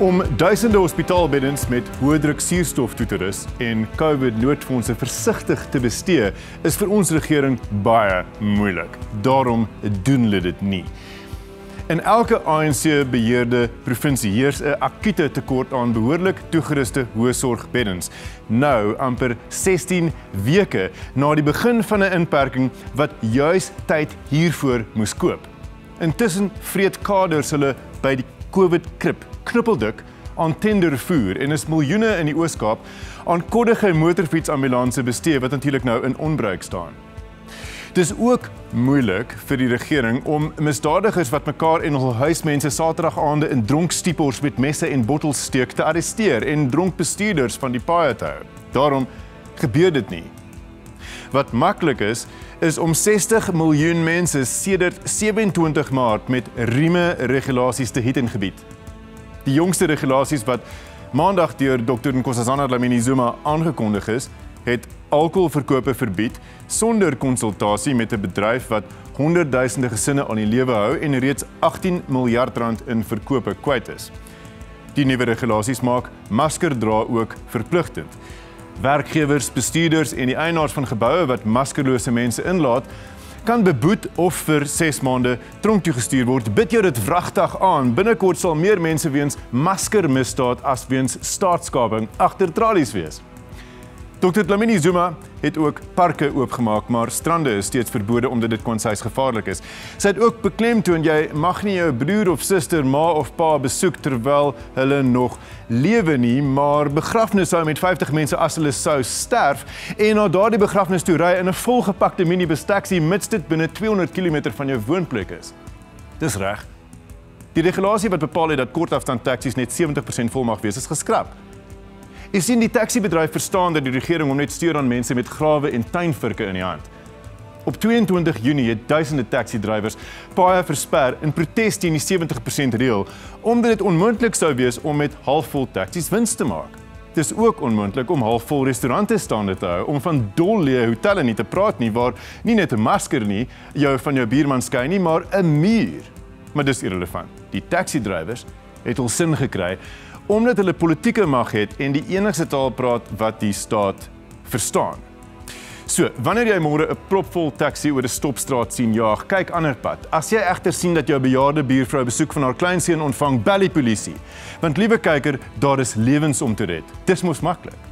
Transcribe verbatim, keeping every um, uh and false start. Om duizenden hospitaalbeddens met hoë druk suurstof toe te rus en COVID-noodfondse versigtig te bestee, is vir ons regering baie moeilik. Daarom doen hulle dit nie. In elke A N C-beheerde provinsie heers 'n akute tekort aan behoorlik toegeruste hoë sorgbeddens. Nou, amper sestien weke na die begin van 'n inperking wat juis tyd hiervoor moes koop. Intussen vreet kaders hulle by die COVID-krip knippeldik aan tendervoer en is miljoene in die Oos-Kaap aan koddige motorfietsambulanse bestee wat natuurlijk nou in onbruik staan. Het is ook moeilik vir die regering om misdadigers wat mekaar en hul huismense saterdagaande in dronkstiepels met messe en bottels steek te arresteer en dronkbestuurders van die paaie te hou. Daarom gebeur dit nie. Wat maklik is, is om sestig miljoen mense sedert sewe en twintig maart met rieme regulasies te hit en gebied. Die jongste regulasies wat maandag deur dokter Nkosazana Dlamini-Zuma aangekondig is, het alkoholverkope verbied sonder konsultasie met 'n bedryf wat honderdduisende gesinne aan die lewe hou en reeds agttien miljard rand in verkope kwyt is. Die nuwe regulasies maak maskerdra ook verpligtend. Werkgewers, bestuurders en die eienaars van geboue wat maskerlose mense inlaat, kan beboet of vir ses maande tronk toegestuur word. Bid jou dit wragtig aan. Binnekort sal meer mense weens maskermisdaad as weens staatskaping agter tralies wees. dokter Dlamini-Zuma het ook parke oopgemaak, maar strande is steeds verbode omdat dit konseis gevaarlik is. Sy het ook beklemtoon jy mag nie jou broer of suster, ma of pa besoek terwyl hulle nog lewe nie, maar begrafnis hou met vyftig mense as hulle sou sterf en na daardie begrafnis toe ry in 'n volgepakte minibus-taxi mits dit binne tweehonderd kilometer van jou woonplek is. Dis reg. Die regulasie wat bepaal het dat kortafstand taxi's net sewentig persent vol mag wees, is geskraap. Jy sien, die taxibedryf verstaan dat die regering hom net stuur aan mense met grawe en tuinvurke in die hand. Op tweeëntwintig Junie het duisende taxidrywers paaie versper in protes teen die sewentig persent reël, omdat dit onmoontlik sou wees om met halfvol taxi's wins te maak. Dit is ook onmoontlik om halfvol restaurante staande te hou, om van dolleë hotelle nie te praat nie, waar nie net 'n masker nie jou van jou buurman skei nie, maar 'n muur. Maar dis irrelevant. Die taxidrywers het hul sin gekry omdat hulle politieke mag het en die enigste taal praat wat die staat verstaan. So, wanneer jy môre 'n propvol taxi oor 'n stopstraat sien jaag, kyk ander pad. As jy egter sien dat jou bejaarde buurvrou besoek van haar kleinseun ontvang, bel die polisie. Want liewe kyker, daar is lewens om te red. Dis mos maklik.